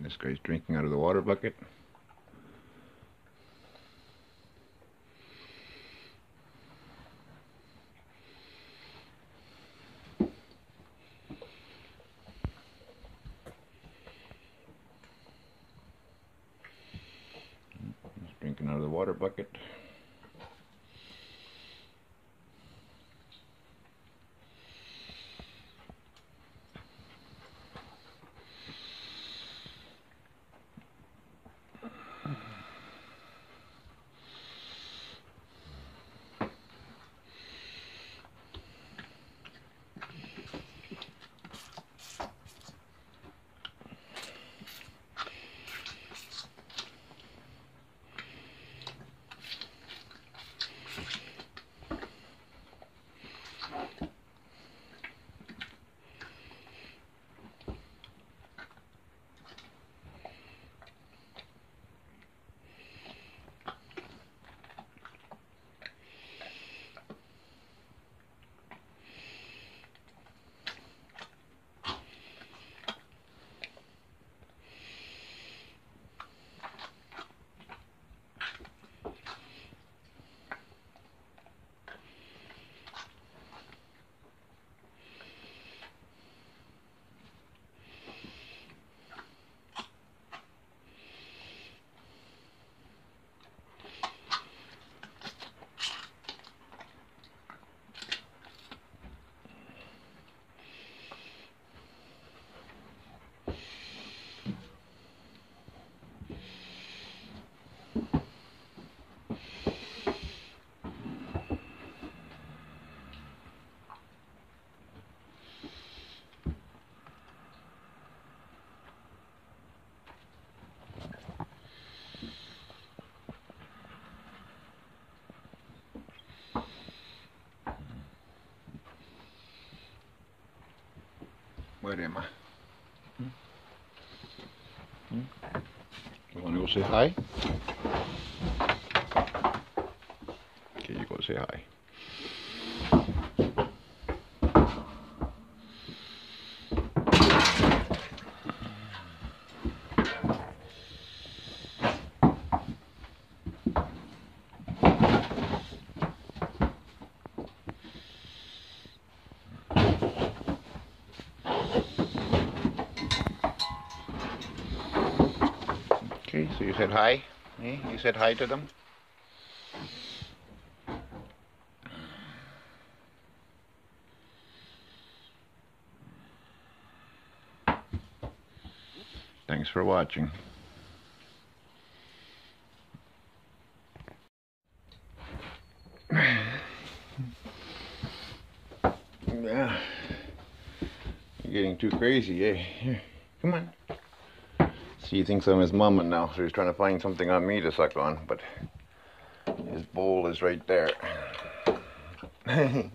This guy's drinking out of the water bucket. Drinking out of the water bucket. Where am I? You want to go say hi? Okay, you go say hi. So you said hi? Eh? You said hi to them? Thanks for watching. You're getting too crazy, eh? Here, come on. He thinks I'm his mama now, so he's trying to find something on me to suck on, but his bowl is right there. I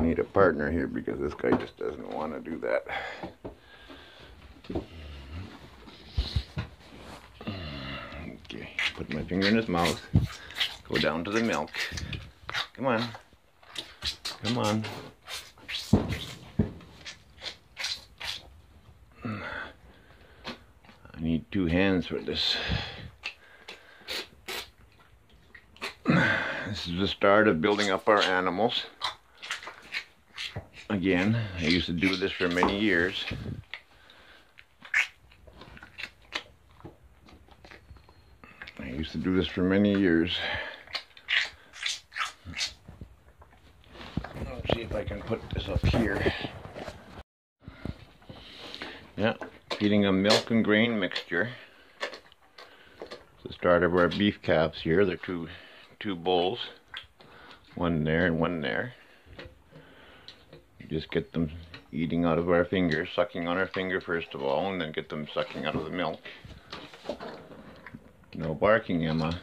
need a partner here because this guy just doesn't want to do that. Okay, put my finger in his mouth, go down to the milk. Come on, come on. I need two hands for this. This is the start of building up our animals. Again, I used to do this for many years. I used to do this for many years. Let's see if I can put this up here. Yeah. Feeding a milk and grain mixture. It's the start of our beef calves here. They're two bowls, one there and one there. You just get them eating out of our finger, sucking on our finger first of all, and then get them sucking out of the milk. No barking, Emma.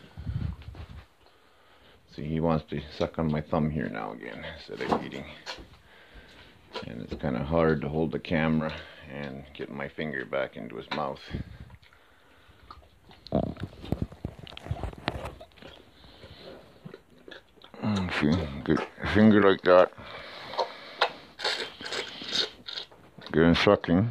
See, he wants to suck on my thumb here now again instead of eating. And it's kind of hard to hold the camera and get my finger back into his mouth. Get your finger like that. Get him sucking.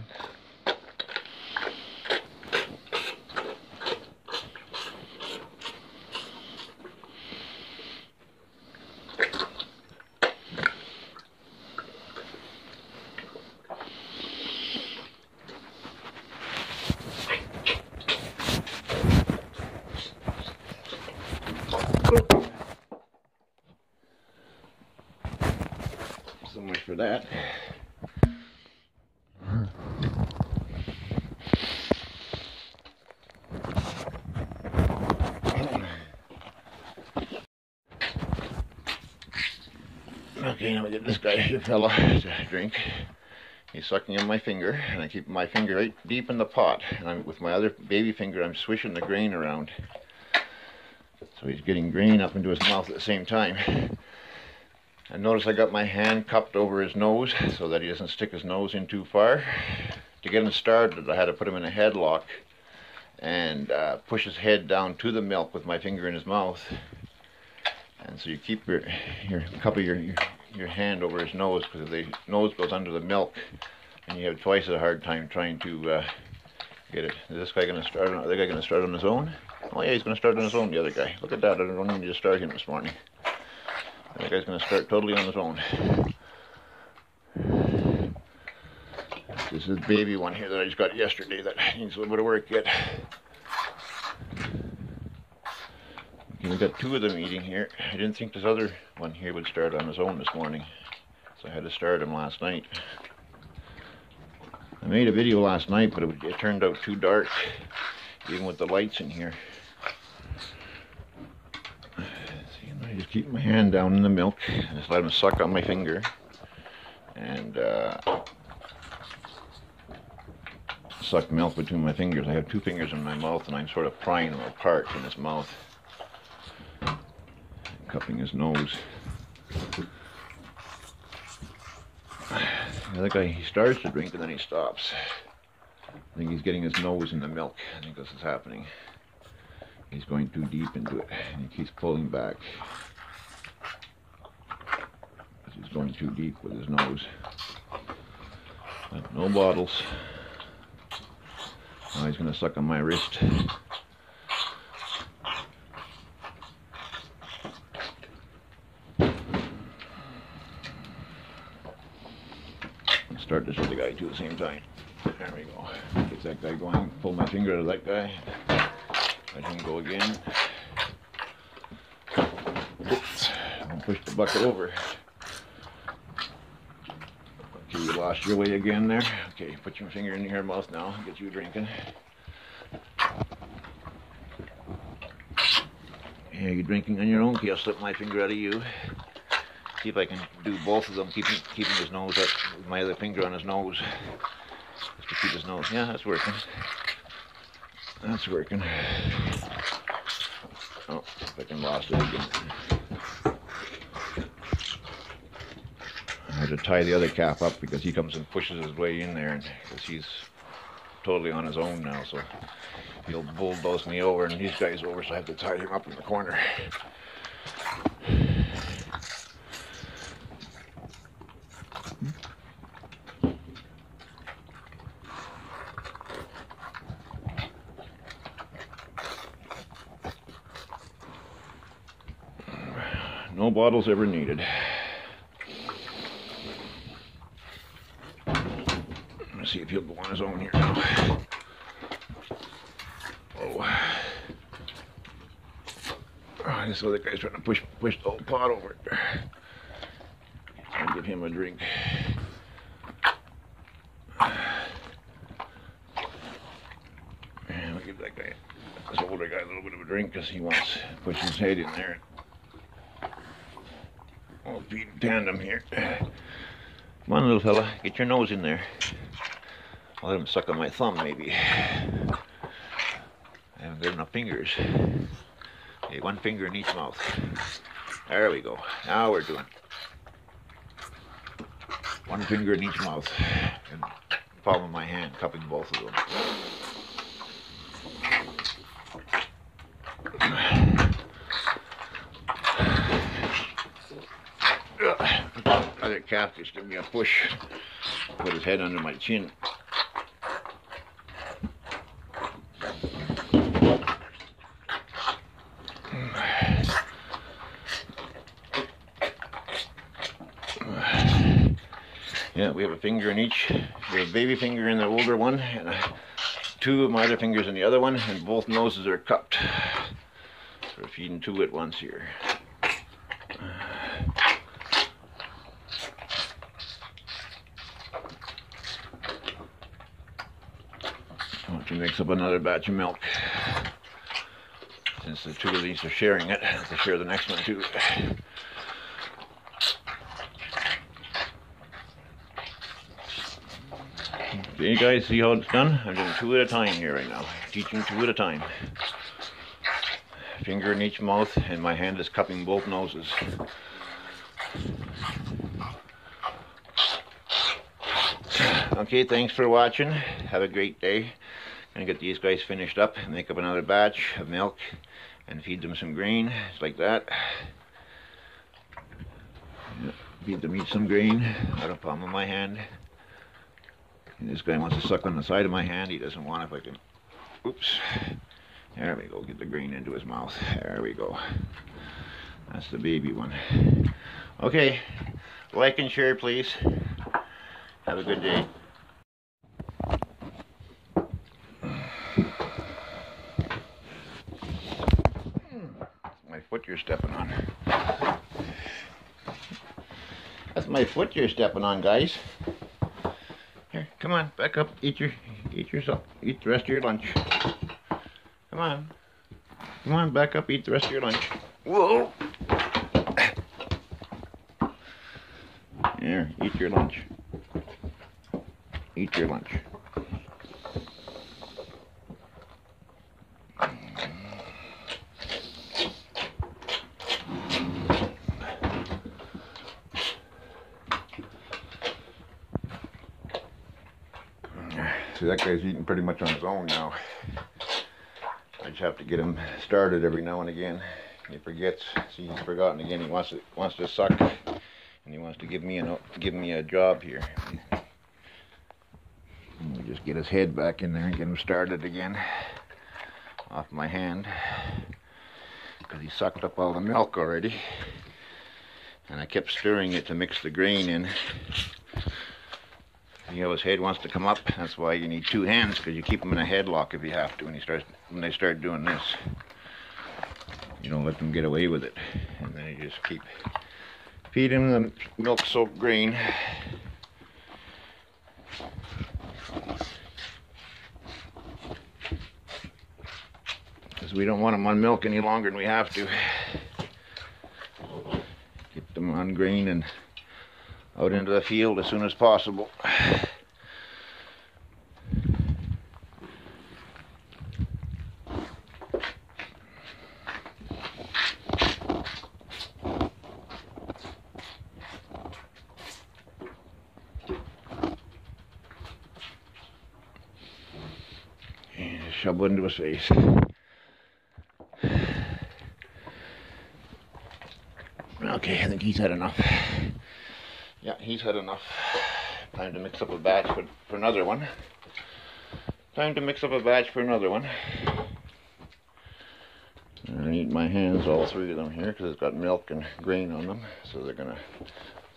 So much for that. Okay, now we get this guy, the fella, to drink. He's sucking on my finger, and I keep my finger right deep in the pot, and I'm, with my other baby finger, I'm swishing the grain around. So he's getting grain up into his mouth at the same time. I notice I got my hand cupped over his nose so that he doesn't stick his nose in too far. To get him started, I had to put him in a headlock and push his head down to the milk with my finger in his mouth. And so you keep your hand over his nose, because if the nose goes under the milk, and you have twice a hard time trying to get it. Is this guy going to start? Are the guy going to start on his own? Oh yeah, he's going to start on his own. The other guy. Look at that! I don't need to start him this morning. That guy's going to start totally on his own. This is the baby one here that I just got yesterday that needs a little bit of work yet. Okay, we got two of them eating here. I didn't think this other one here would start on his own this morning, so I had to start him last night. I made a video last night, but it turned out too dark, even with the lights in here. Just keep my hand down in the milk and just let him suck on my finger, and suck milk between my fingers. I have two fingers in my mouth, and I'm sort of prying them apart in his mouth, cupping his nose. The other guy, he starts to drink and then he stops. I think he's getting his nose in the milk. I think this is happening. He's going too deep into it, and he keeps pulling back. He's going too deep with his nose. But no bottles. Now he's going to suck on my wrist. I'll start this other guy too at the same time. There we go. Get that guy going. Pull my finger out of that guy. Let him go again. Oops. Don't push the bucket over. Okay, you lost your way again there. Okay, put your finger in your mouth now. Get you drinking. Yeah, you're drinking on your own. Okay, I'll slip my finger out of you. See if I can do both of them, keeping his nose up with my other finger on his nose. Just to keep his nose. Yeah, that's working. That's working. Oh, I can lost it again. I had to tie the other calf up because he comes and pushes his way in there, because he's totally on his own now, so he'll bulldoze me over, and these guys over, so I have to tie him up in the corner. No bottles ever needed. Let's see if he'll go on his own here now. Oh. Oh, this other guy's trying to push the whole pot over. I'll give him a drink. And I'll give that guy, this older guy, a little bit of a drink, because he wants to push his head in there. We'll feed tandem here. Come on, little fella, get your nose in there. I'll let him suck on my thumb, maybe. I haven't got enough fingers. Okay, one finger in each mouth. There we go. Now we're doing. One finger in each mouth. And follow my hand, cupping both of them. Other calf just give me a push. Put his head under my chin. Yeah, we have a finger in each. We have a baby finger in the older one, and two of my other fingers in the other one, and both noses are cupped. So we're feeding two at once here. I want to mix up another batch of milk. Since the two of these are sharing it, I have to share the next one too. So you guys see how it's done? I'm doing two at a time here right now. Teaching two at a time. Finger in each mouth, and my hand is cupping both noses. Okay, thanks for watching. Have a great day. Gonna get these guys finished up and make up another batch of milk and feed them some grain, just like that. Feed them eat some grain out of the palm of my hand. And this guy wants to suck on the side of my hand. He doesn't want it if I can. Oops. There we go. Get the grain into his mouth. There we go. That's the baby one. Okay. Like and share, please. Have a good day. My foot you're stepping on. That's my foot you're stepping on, guys. Come on, back up, eat the rest of your lunch. Come on, back up, eat the rest of your lunch. Whoa! Here, eat your lunch. Eat your lunch. See, that guy's eating pretty much on his own now. I just have to get him started every now and again. He forgets. See, he's forgotten again. He wants to suck, and he wants to give me a job here. We just get his head back in there and get him started again. Off my hand, because he sucked up all the milk already, and I kept stirring it to mix the grain in. You know, his head wants to come up. That's why you need two hands, because you keep him in a headlock if you have to. When they start doing this, you don't let them get away with it, and then you just keep feeding them the milk-soaked grain. Because we don't want them on milk any longer than we have to. Get them on grain and out into the field as soon as possible. And shove it into his face. Okay, I think he's had enough. Yeah, he's had enough. Time to mix up a batch for another one. Time to mix up a batch for another one. I need my hands, all three of them here, because it's got milk and grain on them. So they're going to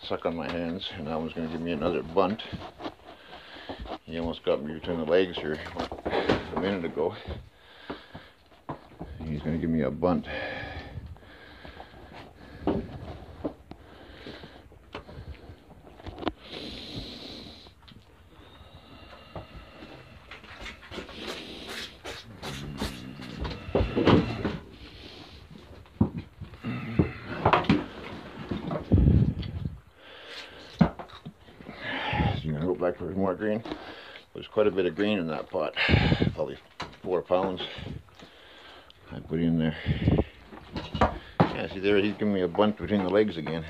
suck on my hands. And that one's going to give me another bunt. He almost got me between the legs here a minute ago. He's going to give me a bunt. go back for more green. There's quite a bit of green in that pot, probably 4 pounds I put in there. Yeah, see there, he's giving me a bunt between the legs again.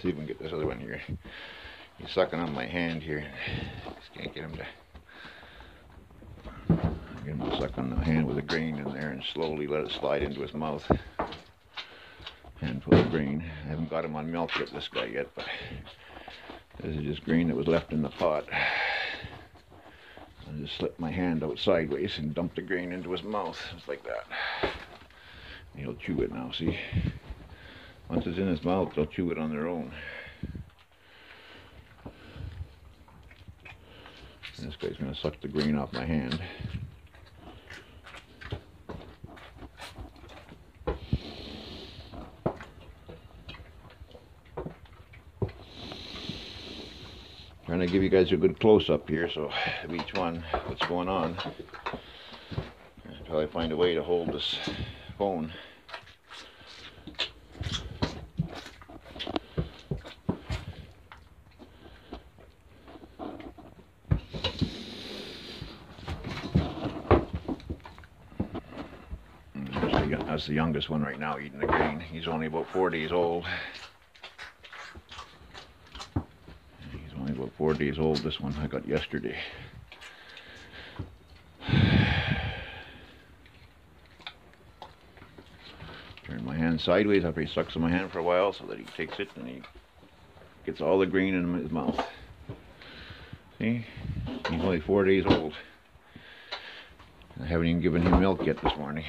See if we can get this other one here. He's sucking on my hand here. Just can't get him to... I'm going to suck on the hand with a grain in there and slowly let it slide into his mouth. Handful of grain. I haven't got him on milk yet, this guy yet, but this is just grain that was left in the pot. I just slipped my hand out sideways and dumped the grain into his mouth, just like that. And he'll chew it now, see? Once it's in his mouth, they'll chew it on their own. And this guy's going to suck the grain off my hand. Trying to give you guys a good close-up here, so of each one, what's going on, until I find a way to hold this phone. That's the youngest one right now eating the grain. He's only about 4 days old. 4 days old, this one I got yesterday. Turn my hand sideways after he sucks on my hand for a while so that he takes it and he gets all the grain in his mouth. See? He's only 4 days old. I haven't even given him milk yet this morning.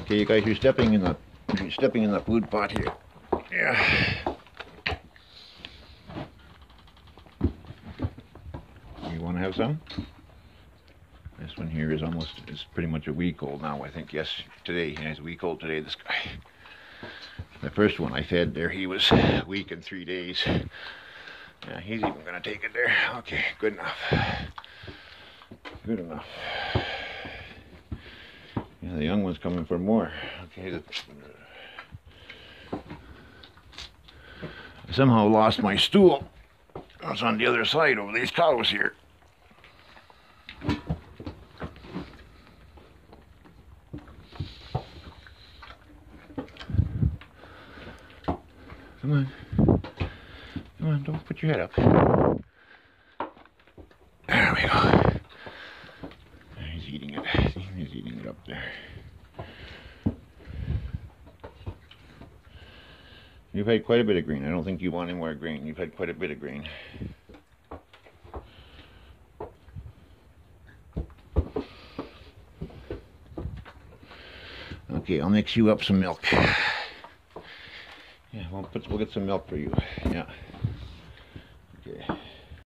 Okay, you guys, you're stepping in the food pot here. Yeah. Have some. This one here is pretty much a week old now, I think. Yes, today he's a week old today. This guy, the first one I fed there, he was a week and 3 days. Yeah, he's even gonna take it there. Okay, good enough. Good enough. Yeah, the young one's coming for more. Okay. I somehow lost my stool. It's on the other side over these cows here. Come on. Come on, don't put your head up. There we go. He's eating it. He's eating it up there. You've had quite a bit of green. I don't think you want any more green. You've had quite a bit of green. Okay, I'll mix you up some milk. Yeah, we'll get some milk for you. Yeah.